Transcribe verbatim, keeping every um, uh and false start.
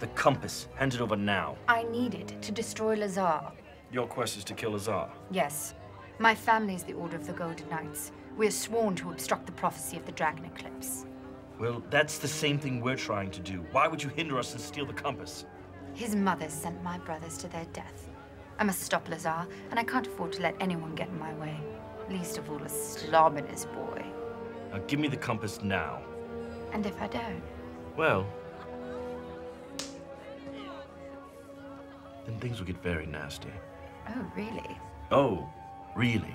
The compass. Hand it over now. I need it to destroy Lazar. Your quest is to kill Lazar? Yes. My family's the Order of the Golden Knights. We're sworn to obstruct the prophecy of the Dragon Eclipse. Well, that's the same thing we're trying to do. Why would you hinder us and steal the compass? His mother sent my brothers to their death. I must stop Lazar, and I can't afford to let anyone get in my way. Least of all a slob and his boy. Now give me the compass now. And if I don't? Well... then things will get very nasty. Oh, really? Oh, really.